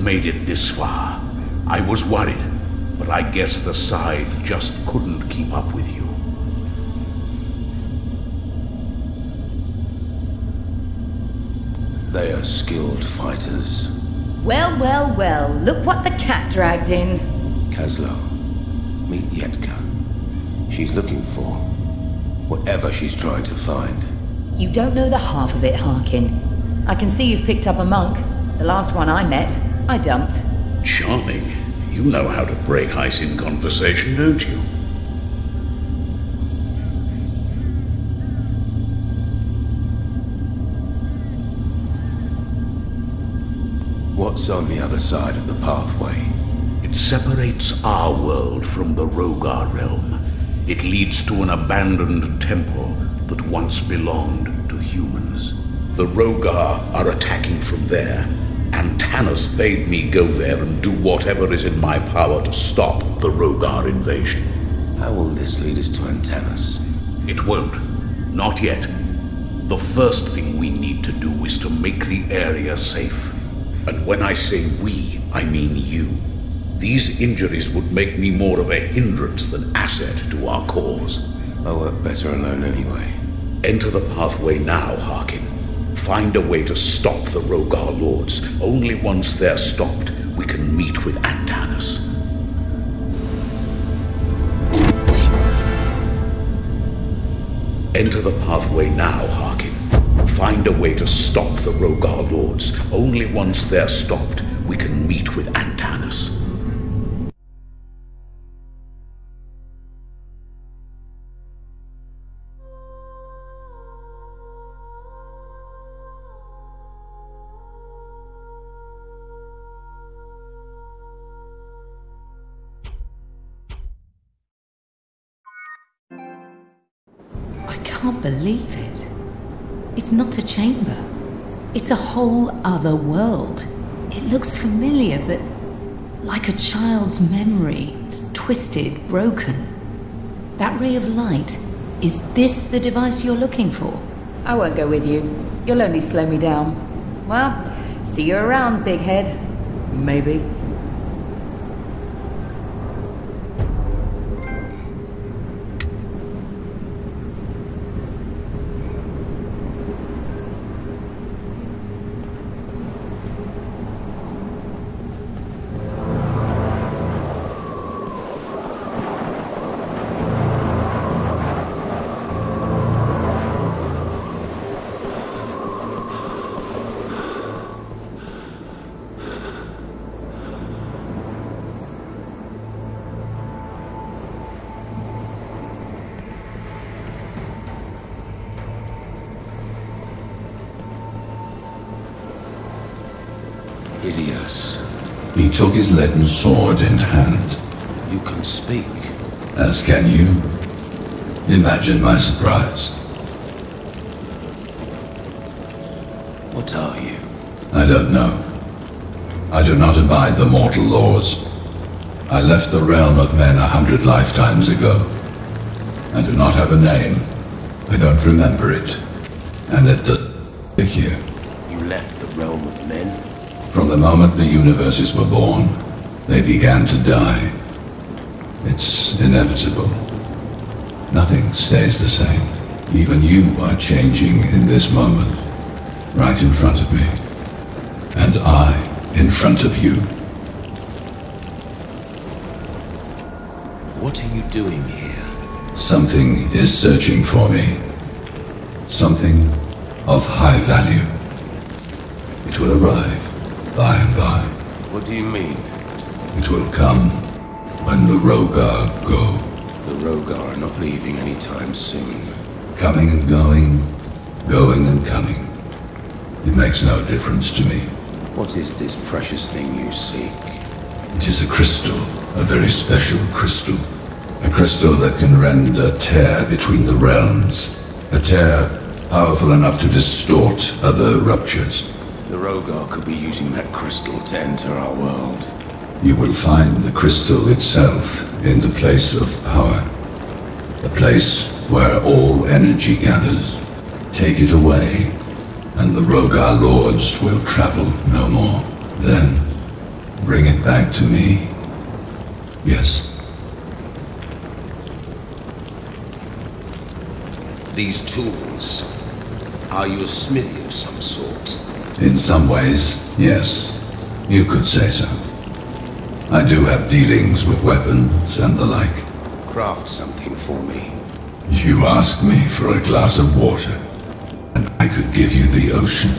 you've made it this far. I was worried, but I guess the scythe just couldn't keep up with you. They are skilled fighters. Well, well, well, look what the cat dragged in. Kazlo, meet Yetka. She's looking for whatever she's trying to find. You don't know the half of it, Harkyn. I can see you've picked up a monk. The last one I met, I dumped. Charming. You know how to break ice in conversation, don't you? What's on the other side of the pathway? It separates our world from the Rhogar realm. It leads to an abandoned temple that once belonged to humans. The Rhogar are attacking from there. Antanas bade me go there and do whatever is in my power to stop the Rhogar invasion. How will this lead us to Antanas? It won't. Not yet. The first thing we need to do is to make the area safe. And when I say we, I mean you. These injuries would make me more of a hindrance than asset to our cause. Oh, we're better alone anyway. Enter the pathway now, Harkyn. Find a way to stop the Rhogar lords. Only once they're stopped, we can meet with Antanas. Enter the pathway now, Harkyn. Find a way to stop the Rhogar lords. Only once they're stopped, we can meet with Antanas. I can't believe it. It's not a chamber. It's a whole other world. It looks familiar, but like a child's memory. It's twisted, broken. That ray of light, is this the device you're looking for? I won't go with you. You'll only slow me down. Well, see you around, big head. Maybe. Idios. He took his leaden sword in hand. You can speak. As can you. Imagine my surprise. What are you? I don't know. I do not abide the mortal laws. I left the realm of men 100 lifetimes ago. I do not have a name. I don't remember it. And it doesn't here. You left the realm of men? From the moment the universes were born, they began to die. It's inevitable. Nothing stays the same. Even you are changing in this moment, right in front of me, and I in front of you. What are you doing here? Something is searching for me. Something of high value. It will arrive. By and by. What do you mean? It will come when the Rhogar go. The Rhogar are not leaving anytime soon. Coming and going, going and coming. It makes no difference to me. What is this precious thing you seek? It is a crystal, a very special crystal. A crystal that can rend a tear between the realms. A tear powerful enough to distort other ruptures. The Rhogar could be using that crystal to enter our world. You will find the crystal itself in the place of power. The place where all energy gathers. Take it away, and the Rhogar lords will travel no more. Then, bring it back to me. Yes. These tools, are you a smithy of some sort? In some ways, yes. You could say so. I do have dealings with weapons and the like. Craft something for me. You asked me for a glass of water, and I could give you the ocean.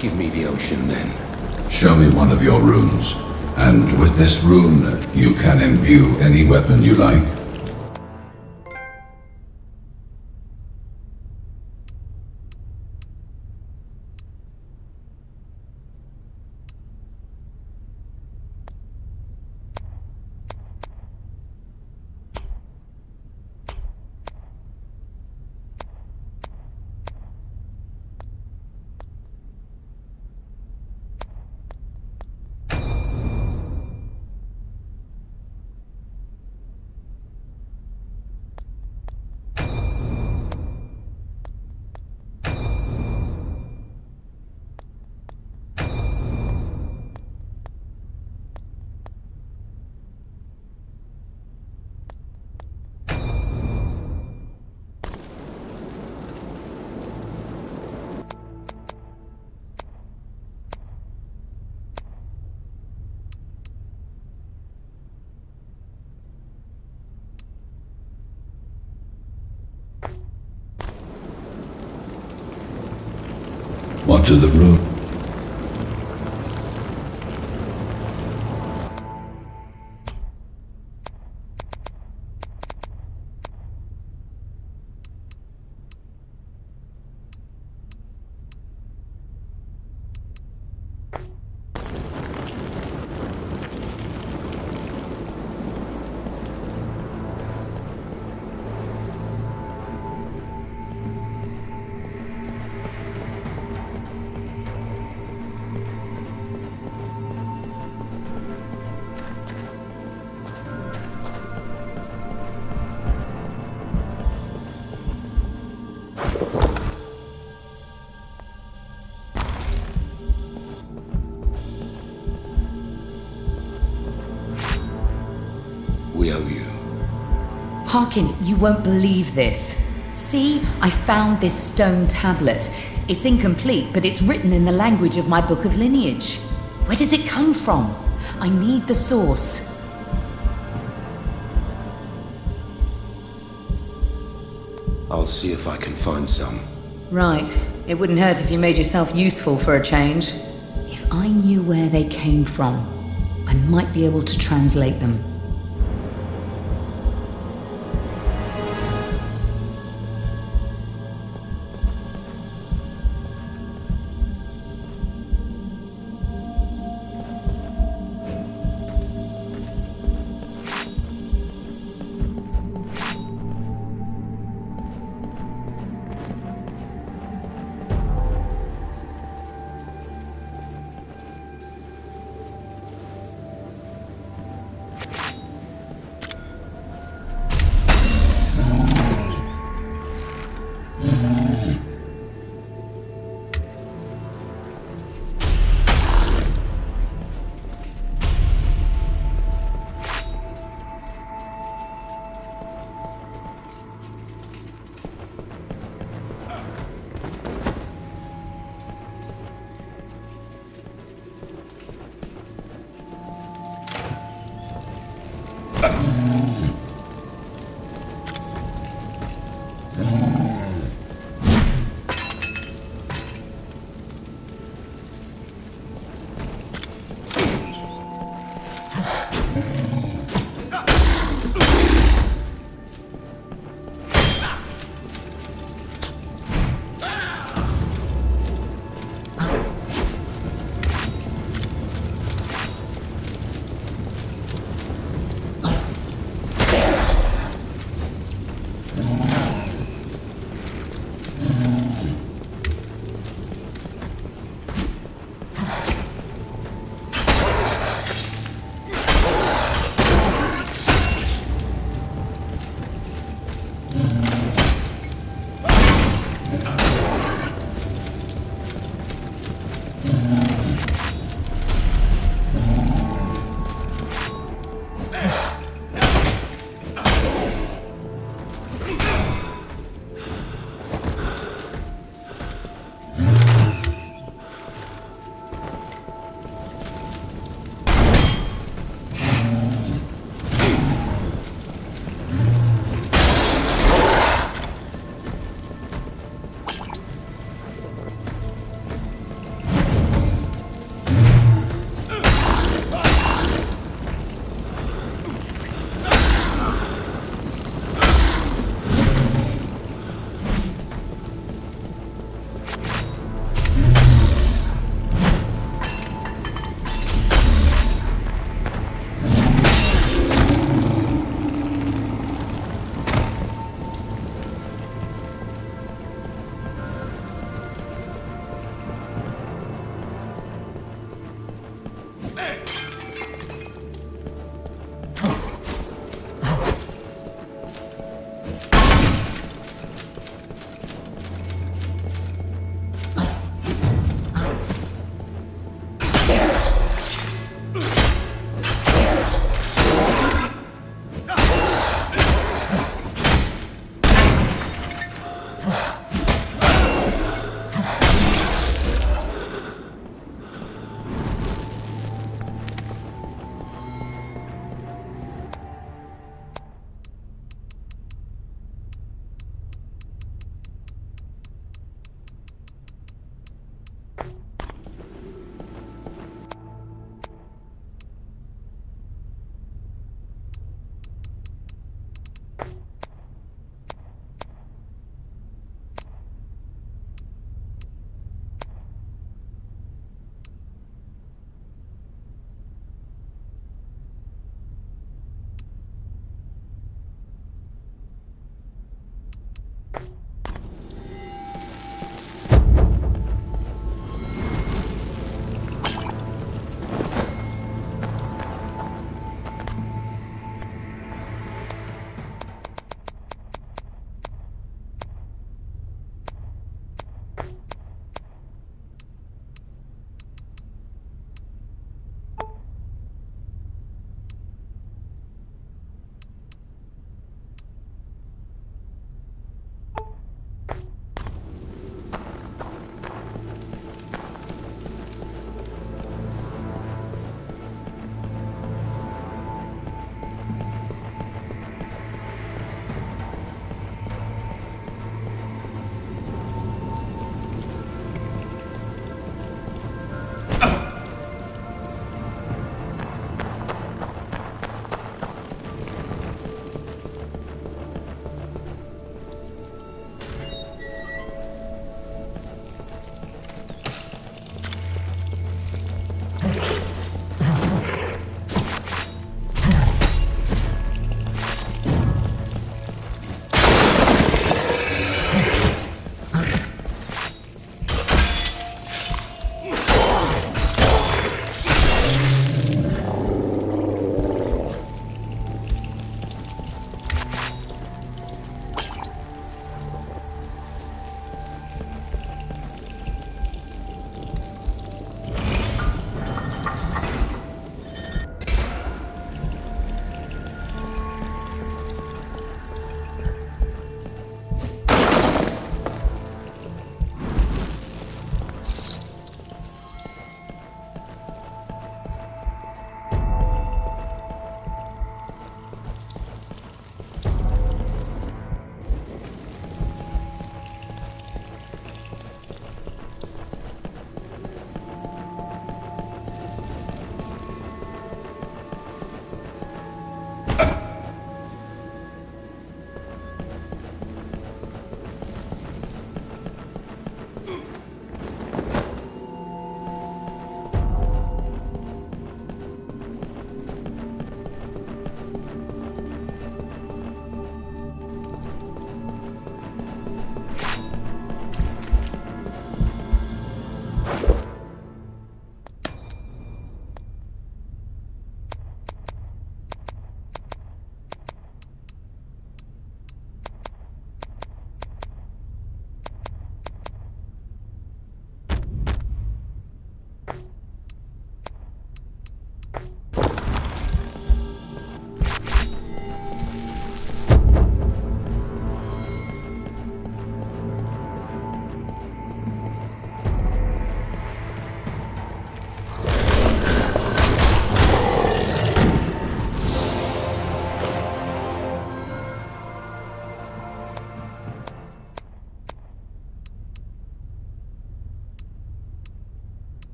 Give me the ocean, then. Show me one of your runes, and with this rune, you can imbue any weapon you like. What do the runes? Harkyn, you won't believe this. See, I found this stone tablet. It's incomplete, but it's written in the language of my Book of Lineage. Where does it come from? I need the source. I'll see if I can find some. Right. It wouldn't hurt if you made yourself useful for a change. If I knew where they came from, I might be able to translate them.